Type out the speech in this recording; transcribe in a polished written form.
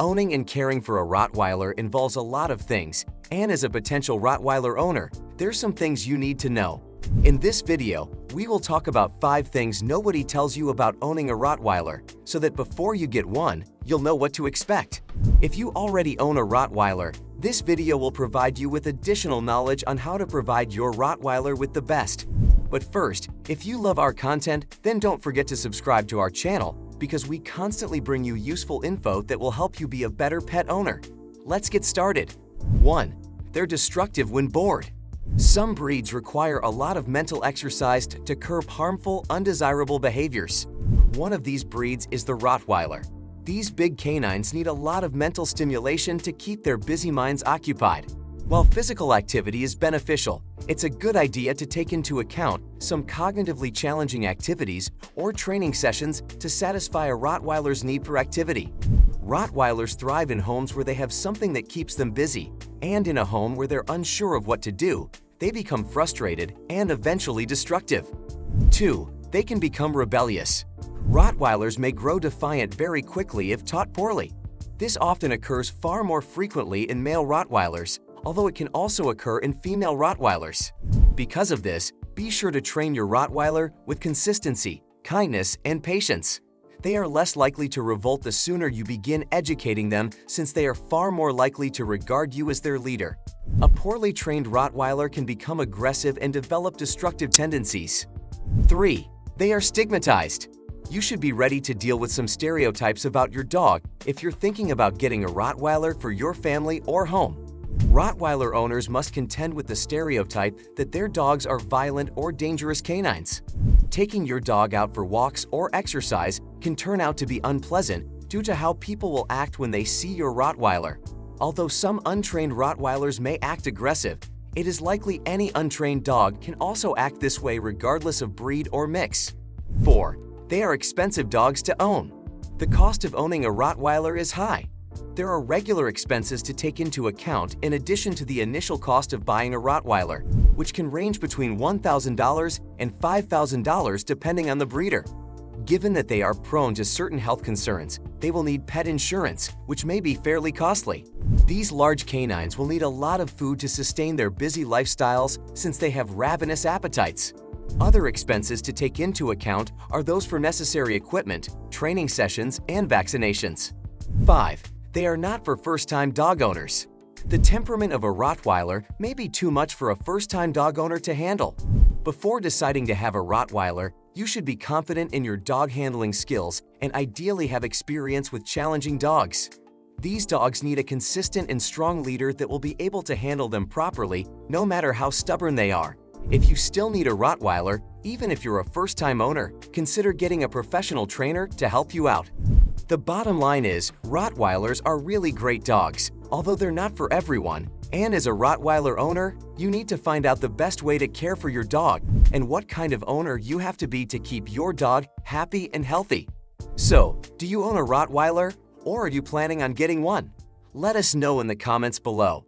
Owning and caring for a Rottweiler involves a lot of things, and as a potential Rottweiler owner, there's some things you need to know. In this video, we will talk about 5 things nobody tells you about owning a Rottweiler, so that before you get one, you'll know what to expect. If you already own a Rottweiler, this video will provide you with additional knowledge on how to provide your Rottweiler with the best. But first, if you love our content, then don't forget to subscribe to our channel, because we constantly bring you useful info that will help you be a better pet owner. Let's get started. 1. They're destructive when bored. Some breeds require a lot of mental exercise to curb harmful, undesirable behaviors. One of these breeds is the Rottweiler. These big canines need a lot of mental stimulation to keep their busy minds occupied. While physical activity is beneficial, it's a good idea to take into account some cognitively challenging activities or training sessions to satisfy a Rottweiler's need for activity. Rottweilers thrive in homes where they have something that keeps them busy, and in a home where they're unsure of what to do, they become frustrated and eventually destructive. 2. They can become rebellious. Rottweilers may grow defiant very quickly if taught poorly. This often occurs far more frequently in male Rottweilers, although it can also occur in female Rottweilers. Because of this, be sure to train your Rottweiler with consistency, kindness, and patience. They are less likely to revolt the sooner you begin educating them, since they are far more likely to regard you as their leader. A poorly trained Rottweiler can become aggressive and develop destructive tendencies. 3. They are stigmatized. You should be ready to deal with some stereotypes about your dog if you're thinking about getting a Rottweiler for your family or home. Rottweiler owners must contend with the stereotype that their dogs are violent or dangerous canines. Taking your dog out for walks or exercise can turn out to be unpleasant due to how people will act when they see your Rottweiler. Although some untrained Rottweilers may act aggressive, it is likely any untrained dog can also act this way regardless of breed or mix. 4. They are expensive dogs to own. The cost of owning a Rottweiler is high. There are regular expenses to take into account in addition to the initial cost of buying a Rottweiler, which can range between $1,000 and $5,000 depending on the breeder. Given that they are prone to certain health concerns, they will need pet insurance, which may be fairly costly. These large canines will need a lot of food to sustain their busy lifestyles since they have ravenous appetites. Other expenses to take into account are those for necessary equipment, training sessions, and vaccinations. 5. They are not for first-time dog owners. The temperament of a Rottweiler may be too much for a first-time dog owner to handle. Before deciding to have a Rottweiler, you should be confident in your dog handling skills and ideally have experience with challenging dogs. These dogs need a consistent and strong leader that will be able to handle them properly, no matter how stubborn they are. If you still need a Rottweiler, even if you're a first-time owner, consider getting a professional trainer to help you out. The bottom line is, Rottweilers are really great dogs, although they're not for everyone, and as a Rottweiler owner, you need to find out the best way to care for your dog and what kind of owner you have to be to keep your dog happy and healthy. So, do you own a Rottweiler, or are you planning on getting one? Let us know in the comments below.